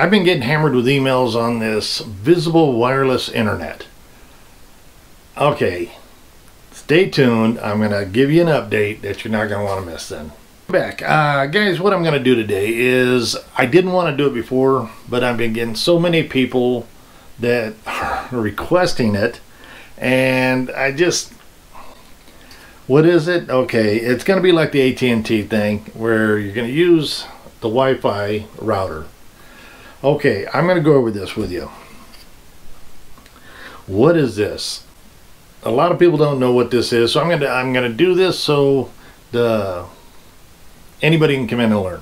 I've been getting hammered with emails on this visible wireless internet. Okay, stay tuned. I'm gonna give you an update that you're not gonna want to miss then. Back, guys, what I'm gonna do today is, I didn't want to do it before, but I've been getting so many people that are requesting it, and I just, what is it? Okay, it's gonna be like the AT&T thing where you're gonna use the Wi-Fi router. Okay, I'm going to go over this with you. What is this? A lot of people don't know what this is, so I'm going to do this so anybody can come in and learn.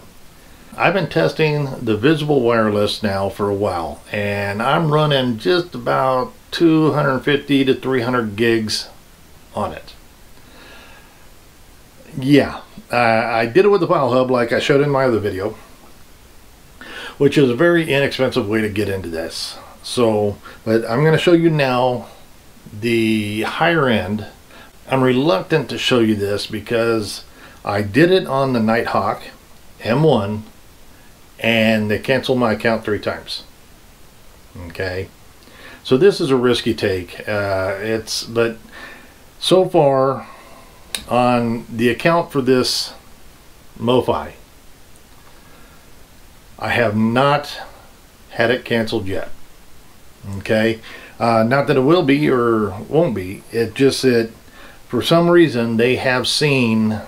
I've been testing the Visible Wireless now for a while, and I'm running just about 250 to 300 gigs on it. Yeah, I did it with the File Hub like I showed in my other video, which is a very inexpensive way to get into this. So, but I'm going to show you now the higher end. I'm reluctant to show you this because I did it on the Nighthawk M1 and they canceled my account 3 times. Okay, so this is a risky take. But so far on the account for this MoFi, I have not had it canceled yet. Okay, not that it will be or won't be, it just that for some reason they have seen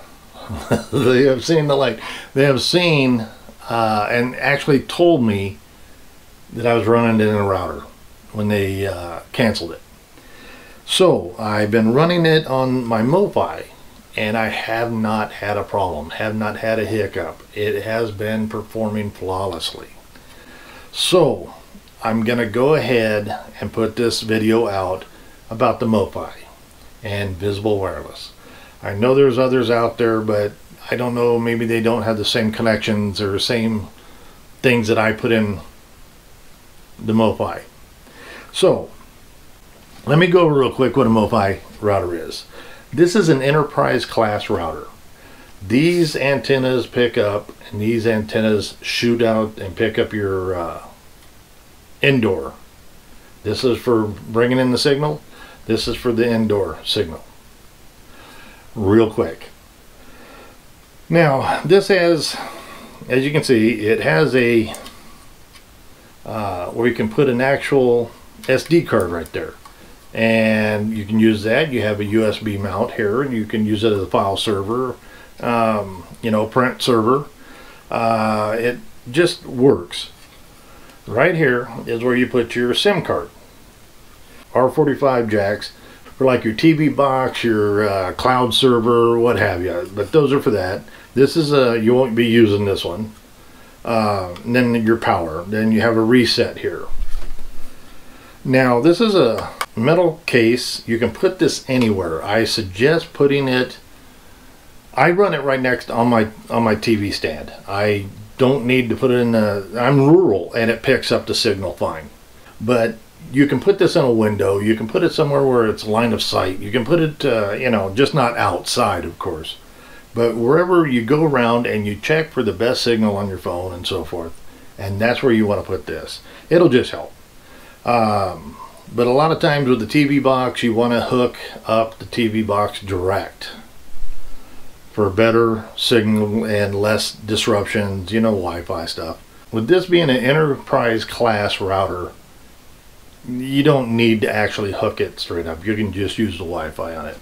the light. They have seen and actually told me that I was running it in a router when they canceled it. So I've been running it on my MoFi and I have not had a problem, have not had a hiccup. It has been performing flawlessly. So I'm gonna go ahead and put this video out about the MoFi and Visible Wireless. I know there's others out there, but I don't know, maybe they don't have the same connections or same things that I put in the MoFi. So let me go over real quick what a MoFi router is. This is an enterprise class router. These antennas pick up, and these antennas shoot out and pick up your indoor. This is for bringing in the signal. This is for the indoor signal. Real quick. Now, this has, as you can see, it has a, where you can put an actual SD card right there. And you can use that. You have a USB mount here and you can use it as a file server, you know, print server. It just works. Right here is where you put your SIM card. R45 jacks for like your TV box, your cloud server, what have you. But those are for that. This is a, you won't be using this one. And then your power. Then you have a reset here. Now this is a metal case. You can put this anywhere. I suggest putting it, I run it right next on my TV stand. I don't need to put it in the, I'm rural and it picks up the signal fine. But you can put this in a window. You can put it somewhere where it's line of sight. You can put it, you know, just not outside, of course. But wherever you go around and you check for the best signal on your phone and so forth. And that's where you want to put this. It'll just help. But a lot of times with the TV box, you want to hook up the TV box direct for better signal and less disruptions, you know, Wi-Fi stuff. With this being an enterprise class router, you don't need to actually hook it straight up. You can just use the Wi-Fi on it.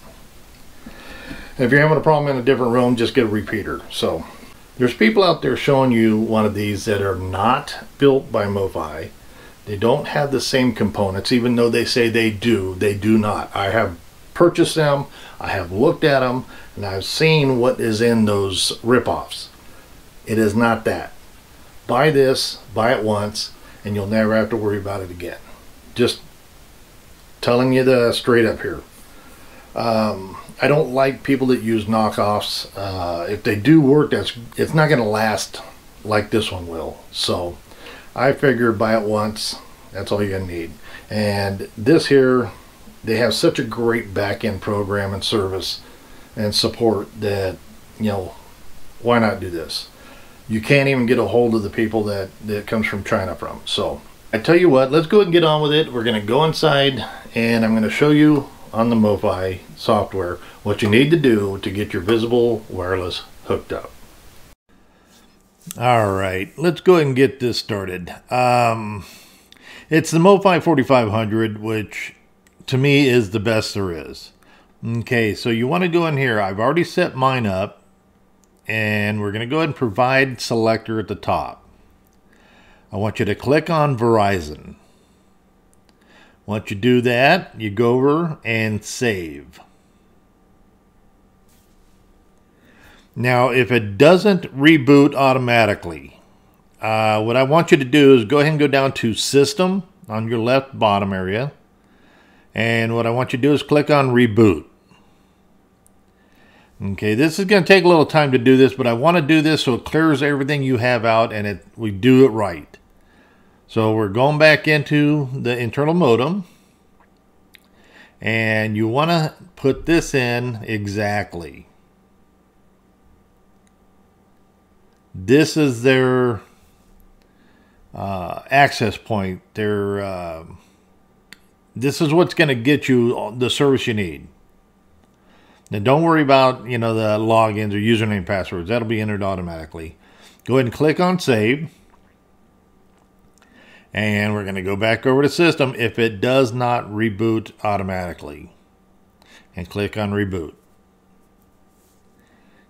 If you're having a problem in a different room, just get a repeater. So there's people out there showing you one of these that are not built by MoFi. They don't have the same components, even though they say they do. They do not. I have purchased them, I have looked at them, and I've seen what is in those rip-offs. It is not that. Buy this, buy it once, and you'll never have to worry about it again. Just telling you the straight up here. I don't like people that use knockoffs. If they do work, it's not going to last like this one will. So I figured buy it once, that's all you're gonna need. And this here, they have such a great back-end program and service and support that, you know, why not do this? you can't even get a hold of the people that comes from China from. So I tell you what, let's go ahead and get on with it. We're going to go inside and I'm going to show you on the MoFi software what you need to do to get your Visible Wireless hooked up. All right, let's go ahead and get this started. It's the MoFi 4500, which to me is the best there is. Okay, so you want to go in here. I've already set mine up, and we're going to go ahead and provide selector at the top. I want you to click on Verizon. Once you do that, you go over and save. Now, if it doesn't reboot automatically, what I want you to do is go ahead and go down to System on your left bottom area. And what I want you to do is click on Reboot. Okay, this is going to take a little time to do this, but I want to do this so it clears everything you have out and we do it right. So we're going back into the internal modem. And you want to put this in exactly. This is their access point. This is what's going to get you the service you need. Now, don't worry about the logins or username and passwords. That'll be entered automatically. Go ahead and click on Save. And we're going to go back over to System if it does not reboot automatically. And click on Reboot.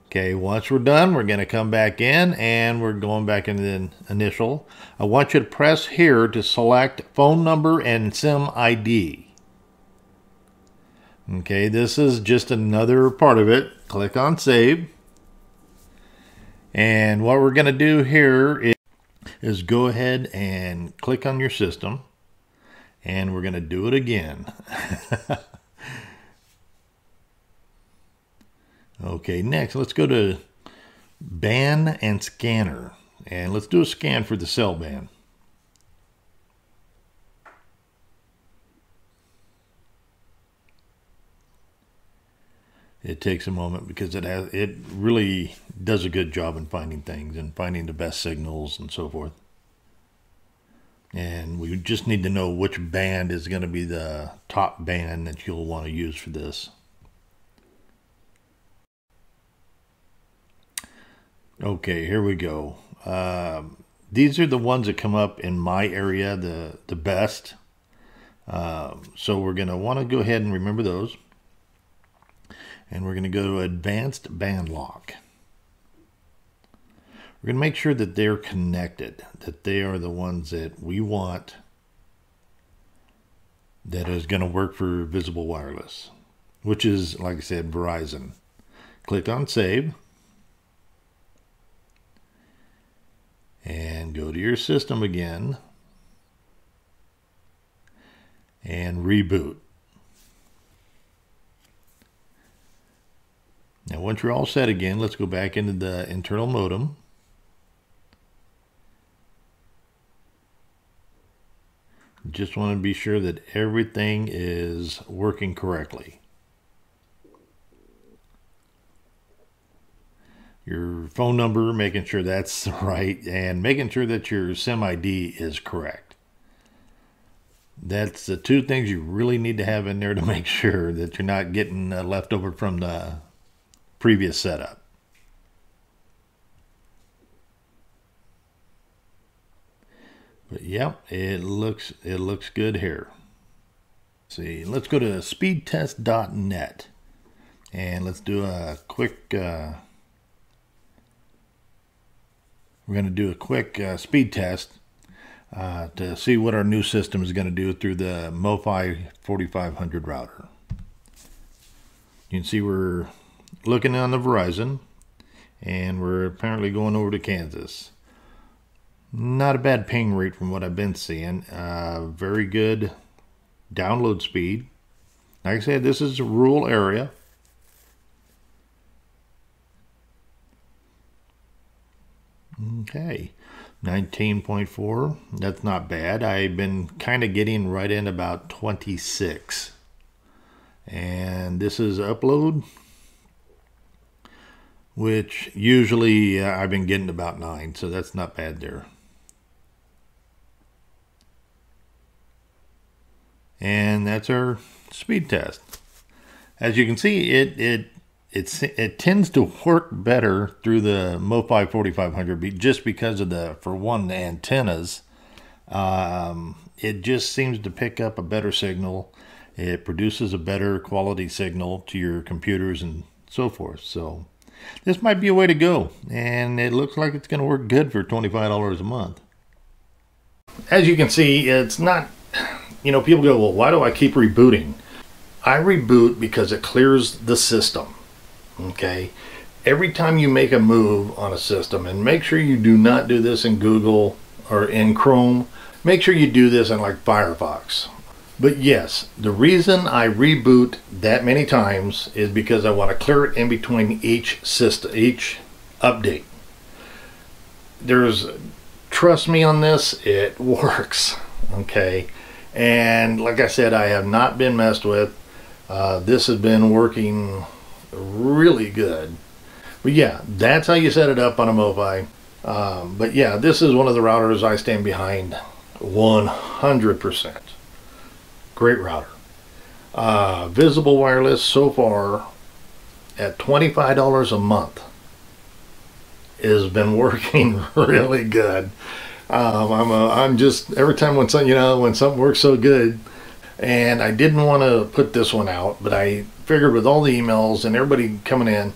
Okay, once we're done, we're going to come back in and we're going back into the initial. I want you to press here to select phone number and SIM ID. Okay, this is just another part of it. Click on Save. And what we're going to do here is go ahead and click on your system. And we're going to do it again. Okay, next, let's go to Ban and Scanner. And let's do a scan for the cell ban. It takes a moment because it really does a good job in finding things and finding the best signals and so forth. And we just need to know which band is going to be the top band that you'll want to use for this. Okay, here we go. These are the ones that come up in my area the best. So we're going to want to go ahead and remember those. And we're going to go to Advanced Band Lock. We're going to make sure that they're connected, that they are the ones that we want that is going to work for Visible Wireless, which is, like I said, Verizon. Click on Save. And go to your system again and reboot. Now once you're all set again, let's go back into the internal modem. Just want to be sure that everything is working correctly. Your phone number, making sure that's right, and making sure that your SIM ID is correct. That's the two things you really need to have in there to make sure that you're not getting left over from the previous setup. But yep, it looks good here. See, let's go to speedtest.net and let's do a quick. We're going to do a quick speed test to see what our new system is going to do through the MoFi 4500 router. You can see we're looking on the Verizon, and we're apparently going over to Kansas. Not a bad ping rate from what I've been seeing. Very good download speed. Like I said, this is a rural area. Okay, 19.4, that's not bad. I've been kind of getting right in about 26. And this is upload. which usually I've been getting about 9, so that's not bad there. And that's our speed test. As you can see, it tends to work better through the MoFi 4500 just because of the, for one, the antennas. It just seems to pick up a better signal. It produces a better quality signal to your computers and so forth. So this might be a way to go, and it looks like it's going to work good for $25 a month. As you can see, it's not, you know, people go, well, why do I keep rebooting? I reboot because it clears the system. Okay, every time you make a move on a system, and make sure you do not do this in Google or in Chrome, make sure you do this in like Firefox. But yes, the reason I reboot that many times is because I want to clear it in between each system, each update. There's, trust me on this, it works. Okay, and like I said, I have not been messed with. This has been working really good. But yeah, that's how you set it up on a MoFi. But yeah, this is one of the routers I stand behind 100%. Great router. Visible Wireless so far at $25 a month has been working really good. I'm just, every time when something, you know, when something works so good, and I didn't want to put this one out, but I figured with all the emails and everybody coming in,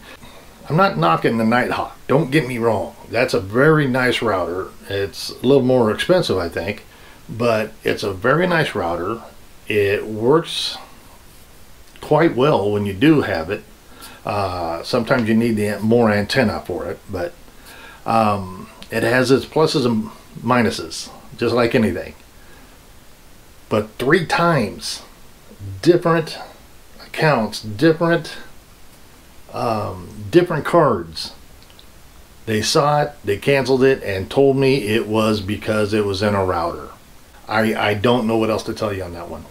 I'm not knocking the Nighthawk, don't get me wrong. That's a very nice router. It's a little more expensive, I think, but it's a very nice router. It works quite well when you do have it. Sometimes you need the more antenna for it, but it has its pluses and minuses, just like anything. But 3 times different accounts, different different cards. They saw it, they canceled it, and told me it was because it was in a router. I don't know what else to tell you on that one.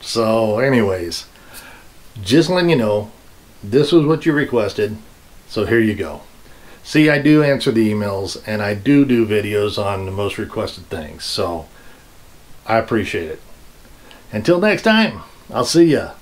So anyways, just letting you know, this was what you requested, so here you go. See, I do answer the emails, and I do videos on the most requested things, so I appreciate it. Until next time, I'll see ya.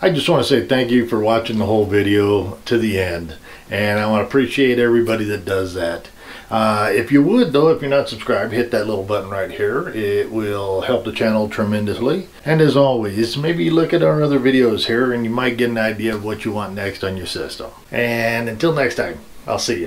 I just want to say thank you for watching the whole video to the end, and I want to appreciate everybody that does that. If you would, though, if you're not subscribed, hit that little button right here. It will help the channel tremendously. And as always, maybe look at our other videos here, and you might get an idea of what you want next on your system. And until next time, I'll see you.